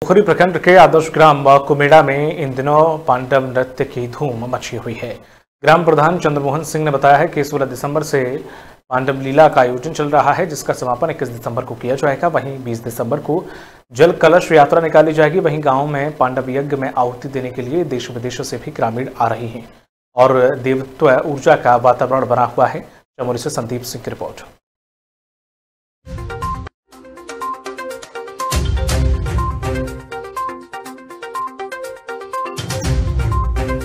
पुखरी प्रखंड के आदर्श ग्राम व कुमेड़ा में इन दिनों पांडव नृत्य की धूम मची हुई है। ग्राम प्रधान चंद्रमोहन सिंह ने बताया है कि 16 दिसंबर से पांडव लीला का आयोजन चल रहा है, जिसका समापन 21 दिसंबर को किया जाएगा। वहीं 20 दिसंबर को जल कलश यात्रा निकाली जाएगी। वहीं गाँव में पांडव यज्ञ में आहुति देने के लिए देश विदेशों से भी ग्रामीण आ रहे हैं और देवत्व ऊर्जा का वातावरण बना हुआ है। चमोली से संदीप सिंह की रिपोर्ट।